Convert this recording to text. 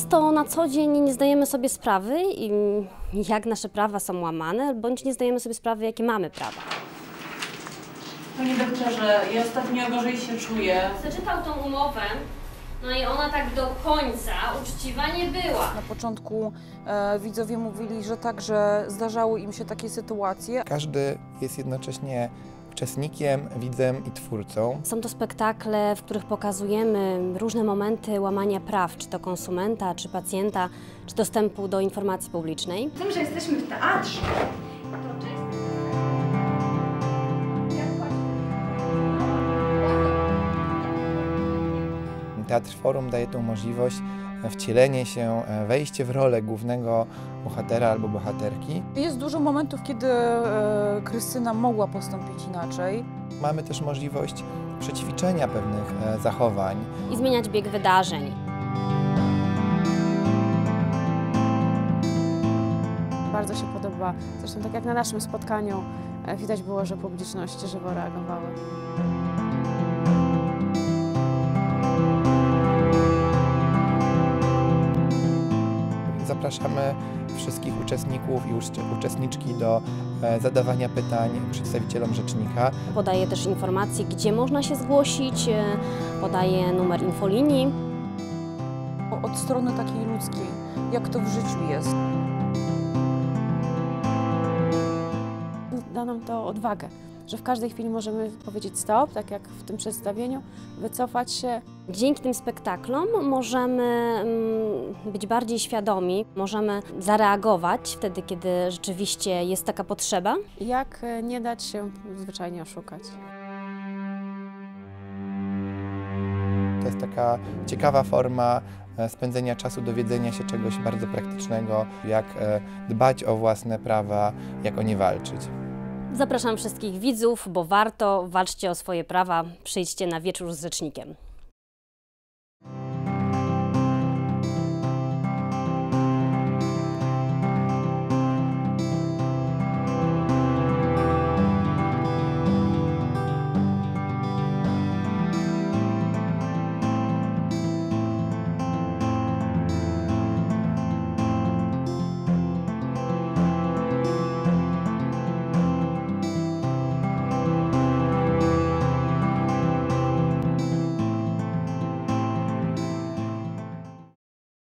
często na co dzień nie zdajemy sobie sprawy, jak nasze prawa są łamane, bądź nie zdajemy sobie sprawy, jakie mamy prawa. Panie doktorze, ja ostatnio gorzej się czuję. Przeczytał tą umowę, no i ona tak do końca uczciwa nie była. Na początku widzowie mówili, że także zdarzały im się takie sytuacje. Każdy jest jednocześnie uczestnikiem, widzem i twórcą. Są to spektakle, w których pokazujemy różne momenty łamania praw, czy to konsumenta, czy pacjenta, czy dostępu do informacji publicznej. Tym, że jesteśmy w teatrze, to często... Teatr Forum daje tą możliwość wcielenie się, wejście w rolę głównego bohatera albo bohaterki. Jest dużo momentów, kiedy Krystyna mogła postąpić inaczej. Mamy też możliwość przećwiczenia pewnych zachowań. I zmieniać bieg wydarzeń. Bardzo się podoba. Zresztą tak jak na naszym spotkaniu widać było, że publiczność żywo reagowała. Zapraszamy wszystkich uczestników i uczestniczki do zadawania pytań przedstawicielom rzecznika. Podaję też informacje, gdzie można się zgłosić, podaję numer infolinii. Od strony takiej ludzkiej, jak to w życiu jest. Da nam to odwagę, że w każdej chwili możemy powiedzieć stop, tak jak w tym przedstawieniu, wycofać się. Dzięki tym spektaklom możemy być bardziej świadomi, możemy zareagować wtedy, kiedy rzeczywiście jest taka potrzeba. Jak nie dać się zwyczajnie oszukać. To jest taka ciekawa forma spędzenia czasu, dowiedzenia się czegoś bardzo praktycznego, jak dbać o własne prawa, jak o nie walczyć. Zapraszam wszystkich widzów, bo warto, walczcie o swoje prawa, przyjdźcie na Wieczór z Rzecznikiem.